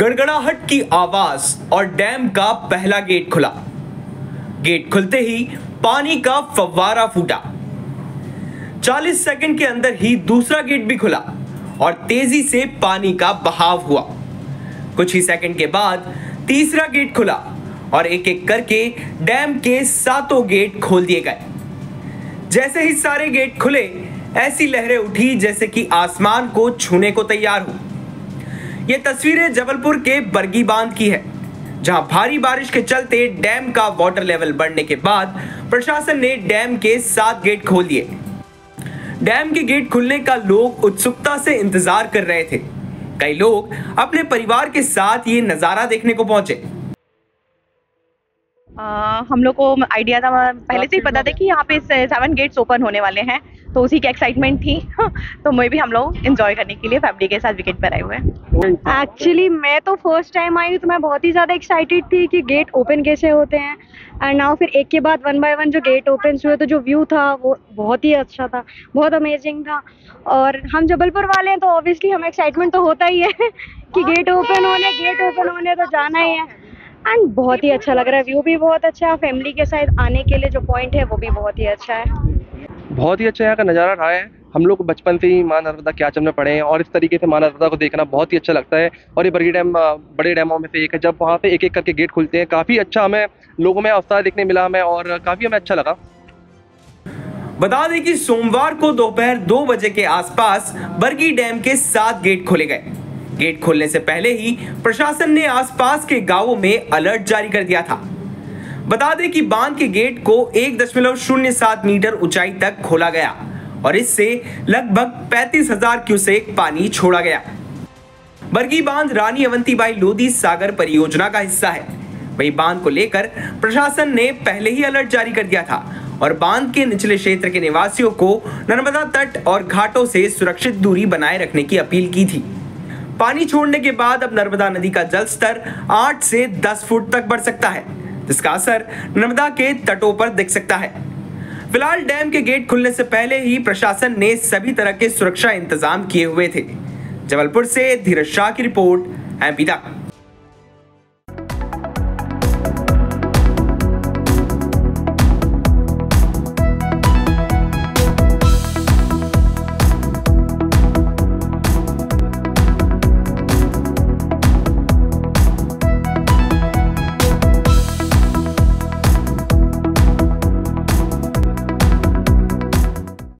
गड़गड़ाहट की आवाज और डैम का पहला गेट खुला। गेट खुलते ही पानी का फव्वारा फूटा। 40 सेकंड के अंदर ही दूसरा गेट भी खुला और तेजी से पानी का बहाव हुआ। कुछ ही सेकंड के बाद तीसरा गेट खुला और एक एक करके डैम के सातों गेट खोल दिए गए। जैसे ही सारे गेट खुले, ऐसी लहरें उठी जैसे कि आसमान को छूने को तैयार हो। ये तस्वीरें जबलपुर के बरगी बांध की है, जहां भारी बारिश के चलते डैम का वाटर लेवल बढ़ने के बाद प्रशासन ने डैम के 7 गेट खोल दिए। डैम के गेट खुलने का लोग उत्सुकता से इंतजार कर रहे थे। कई लोग अपने परिवार के साथ ये नजारा देखने को पहुंचे। हम लोग को आइडिया था, पहले से ही पता था कि यहाँ पे 7 गेट्स ओपन होने वाले हैं, तो उसी की एक्साइटमेंट थी। तो मैं भी हम लोग एंजॉय करने के लिए फैमिली के साथ विकेट पर आए हुए हैं। एक्चुअली मैं तो फर्स्ट टाइम आई हूँ, तो मैं बहुत ही ज़्यादा एक्साइटेड थी कि गेट ओपन कैसे होते हैं। एंड नाउ फिर एक के बाद 1 बाय 1 जो गेट ओपन हुए, तो जो व्यू था वो बहुत ही अच्छा था, बहुत अमेजिंग था। और हम जबलपुर वाले हैं तो ऑब्वियसली हमें एक्साइटमेंट तो होता ही है कि गेट ओपन होने तो जाना ही है। एंड बहुत ही अच्छा लग रहा है, व्यू भी बहुत अच्छा है, फैमिली के साथ आने के लिए जो पॉइंट है वो भी बहुत ही अच्छा है। बहुत ही अच्छा यहाँ का नज़ारा रहा है। हम लोग बचपन से ही माँ नर्मदा के आंचल में पड़े हैं और इस तरीके से माँ नर्मदा को देखना बहुत ही अच्छा लगता है। और ये बरगी डैम बड़े डैमों में से एक है। जब वहाँ पे एक एक करके गेट खुलते हैं, काफ़ी अच्छा हमें लोगों में उत्साह देखने मिला हमें और काफ़ी हमें अच्छा लगा। बता दें कि सोमवार को दोपहर 2 बजे के आसपास बरगी डैम के 7 गेट खोले गए। गेट खोलने से पहले ही प्रशासन ने आसपास के गांवों में अलर्ट जारी कर दिया था। बता दें कि बांध के गेट को 1.07 मीटर ऊंचाई तक खोला गया और इससे लगभग 35,000 क्यूसेक पानी छोड़ा गया। बरगी बांध रानी अवंतीबाई लोधी सागर परियोजना का हिस्सा है। वही बांध को लेकर प्रशासन ने पहले ही अलर्ट जारी कर दिया था और बांध के निचले क्षेत्र के निवासियों को नर्मदा तट और घाटों से सुरक्षित दूरी बनाए रखने की अपील की थी। पानी छोड़ने के बाद अब नर्मदा नदी का जलस्तर 8 से 10 फुट तक बढ़ सकता है, जिसका असर नर्मदा के तटों पर दिख सकता है। फिलहाल डैम के गेट खुलने से पहले ही प्रशासन ने सभी तरह के सुरक्षा इंतजाम किए हुए थे। जबलपुर से धीरज शाह की रिपोर्ट, एमपी तक।